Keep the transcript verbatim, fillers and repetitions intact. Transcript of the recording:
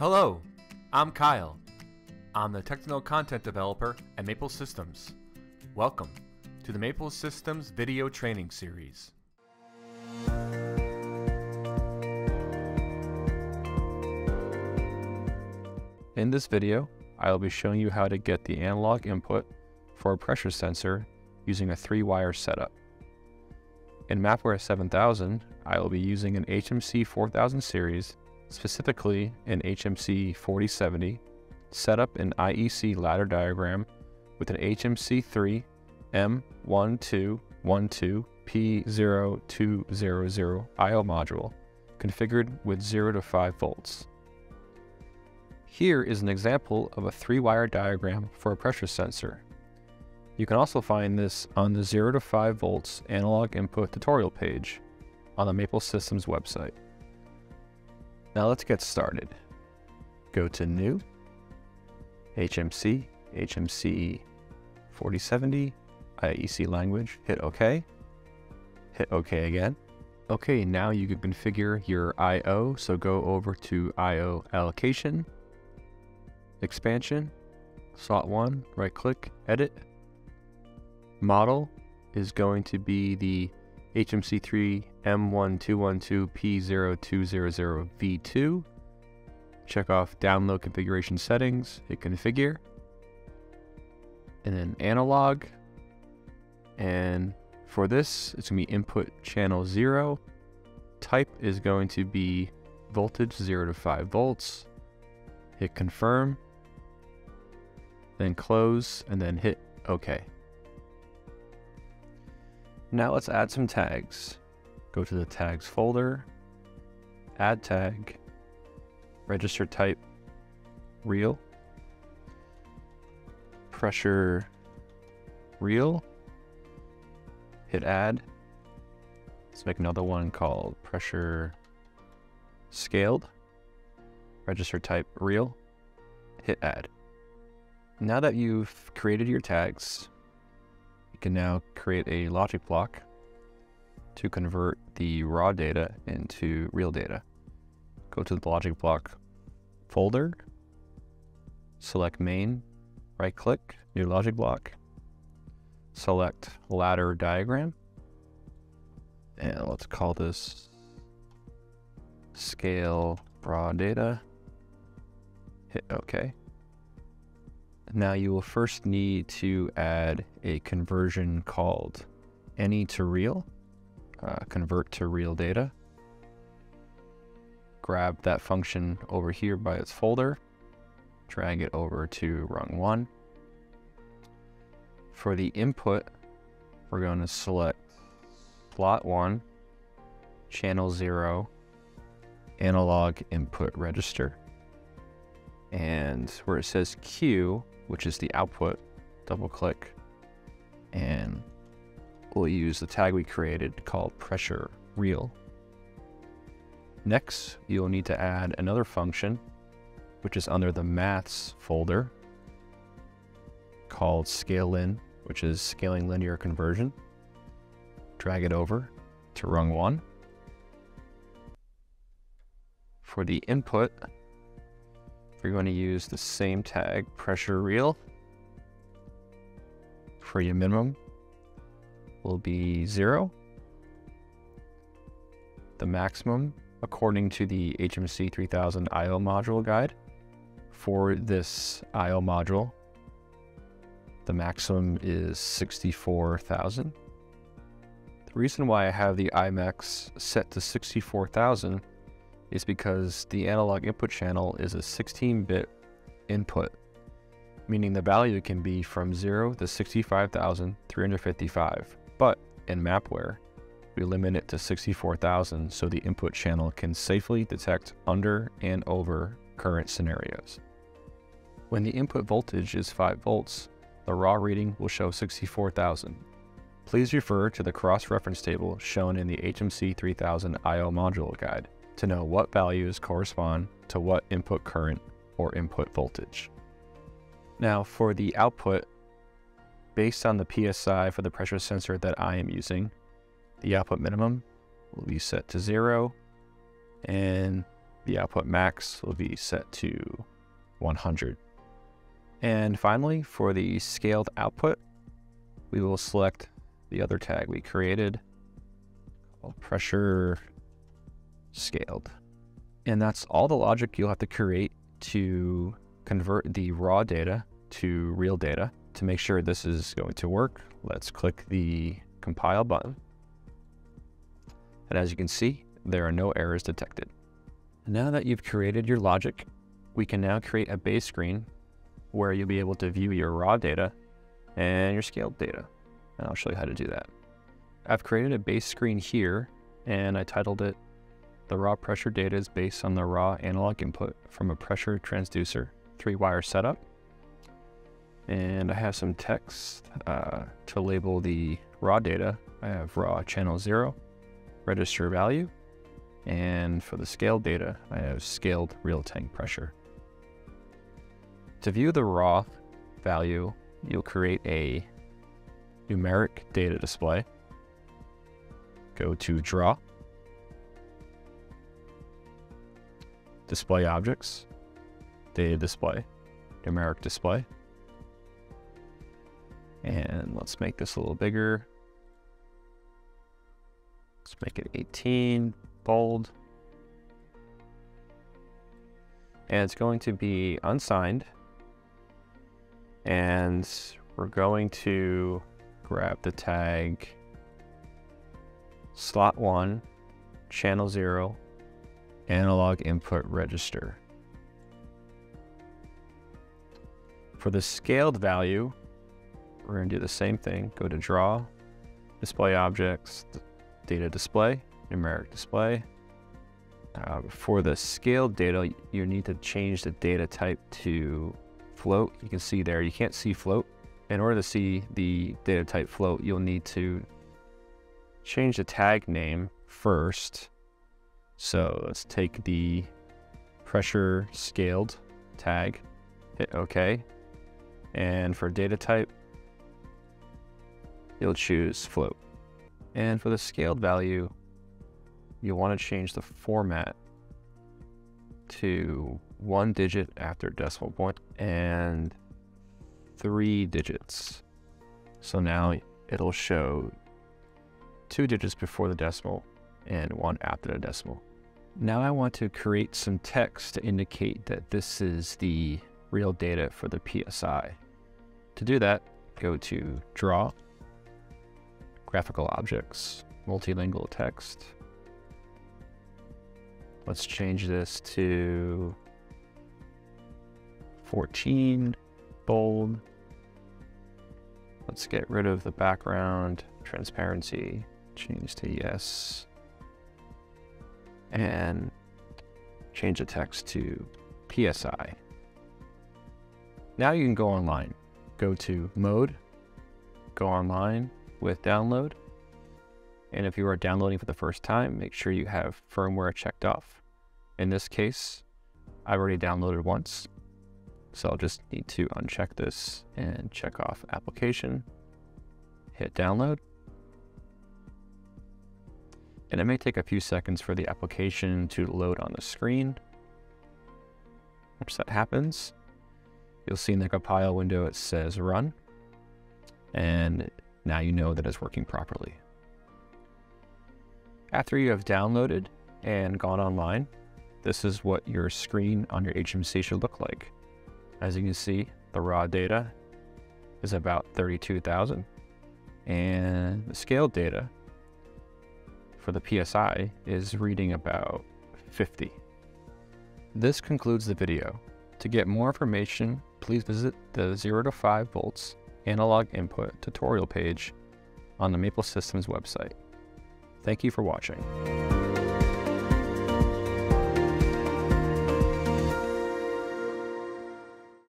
Hello, I'm Kyle. I'm the Technical Content Developer at Maple Systems. Welcome to the Maple Systems Video Training Series. In this video, I will be showing you how to get the analog input for a pressure sensor using a three-wire setup. In Mapware seven thousand, I will be using an H M C four thousand series, specifically an H M C forty seventy, set up an I E C ladder diagram with an H M C three M one two one two P zero two hundred I O module configured with zero to five volts. Here is an example of a three-wire diagram for a pressure sensor. You can also find this on the zero to five volts analog input tutorial page on the Maple Systems website. Now let's get started. Go to New, H M C, H M C forty seventy, I E C language, hit OK, hit OK again. Okay, now you can configure your I O, so go over to I O allocation, expansion, slot one, right click, edit. Model is going to be the H M C three M one two one two P zero two hundred V two. Check off download configuration settings, hit configure, and then analog. And for this, it's going to be input channel zero. Type is going to be voltage zero to five volts. Hit confirm, then close, and then hit OK. Now let's add some tags. Go to the tags folder, add tag, register type, reel, pressure reel, hit add. Let's make another one called pressure scaled, register type reel, hit add. Now that you've created your tags, can now create a logic block to convert the raw data into real data. Go to the logic block folder, select main, right click, new logic block, select ladder diagram, and let's call this scale raw data, hit OK. Now you will first need to add a conversion called any to real, uh, convert to real data. Grab that function over here by its folder, drag it over to rung one. For the input, we're going to select slot one, channel zero, analog input register. And where it says Q, which is the output, double click, and we'll use the tag we created called pressure reel. Next, you'll need to add another function, which is under the maths folder called scaleLin, which is scaling linear conversion. Drag it over to rung one. For the input, we're going to use the same tag, pressure reel. For your minimum will be zero. The maximum, according to the H M C three thousand I O module guide, for this I O module, the maximum is sixty-four thousand. The reason why I have the I max set to sixty-four thousand is because the analog input channel is a sixteen bit input, meaning the value can be from zero to sixty-five thousand three hundred fifty-five. But in Mapware, we limit it to sixty-four thousand so the input channel can safely detect under and over current scenarios. When the input voltage is five volts, the raw reading will show sixty-four thousand. Please refer to the cross-reference table shown in the H M C three thousand I O module guide to know what values correspond to what input current or input voltage. Now for the output, based on the P S I for the pressure sensor that I am using, the output minimum will be set to zero and The output max will be set to one hundred. And finally, for the scaled output, we will select the other tag we created called pressure scaled. And that's all the logic you'll have to create to convert the raw data to real data. To make sure this is going to work, let's click the compile button. And as you can see, there are no errors detected. Now that you've created your logic, we can now create a base screen where you'll be able to view your raw data and your scaled data. And I'll show you how to do that. I've created a base screen here, and I titled it, "The raw pressure data is based on the raw analog input from a pressure transducer three-wire setup." And I have some text uh, to label the raw data. I have raw channel zero, register value, and for the scaled data, I have scaled real tank pressure. To view the raw value, you'll create a numeric data display. Go to Draw, Display Objects, Data Display, Numeric Display. And let's make this a little bigger. Let's make it eighteen, bold. And it's going to be unsigned. And we're going to grab the tag slot one, channel zero, analog input register. For the scaled value, we're going to do the same thing. Go to Draw, Display Objects, Data Display, Numeric Display. Uh, for the scaled data, you need to change the data type to float. You can see there, you can't see float. In order to see the data type float, you'll need to change the tag name first. So let's take the pressure scaled tag, hit OK. And for data type, you'll choose float. And for the scaled value, you'll want to change the format to one digit after decimal point and three digits. So now it'll show two digits before the decimal and one after the decimal. Now I want to create some text to indicate that this is the real data for the P S I. To do that, go to Draw, Graphical Objects, Multilingual Text. Let's change this to fourteen, bold. Let's get rid of the background, transparency, change to yes, and change the text to P S I. Now you can go online. Go to Mode, go online, with download. And if you are downloading for the first time, make sure you have firmware checked off. In this case, I've already downloaded once, so I'll just need to uncheck this and check off application, hit download. And it may take a few seconds for the application to load on the screen. Once that happens, you'll see in the compile window, it says run. And now you know that it's working properly. After you have downloaded and gone online, this is what your screen on your H M C should look like. As you can see, the raw data is about thirty-two thousand, and the scaled data for the P S I is reading about fifty. This concludes the video. To get more information, please visit the zero to five volts analog input tutorial page on the Maple Systems website. Thank you for watching.